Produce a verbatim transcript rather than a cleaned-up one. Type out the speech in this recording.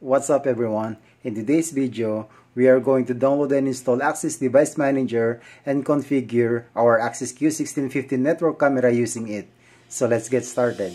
What's up everyone? In today's video, we are going to download and install Axis Device Manager and configure our AXIS Q sixteen fifteen network camera using it. So let's get started.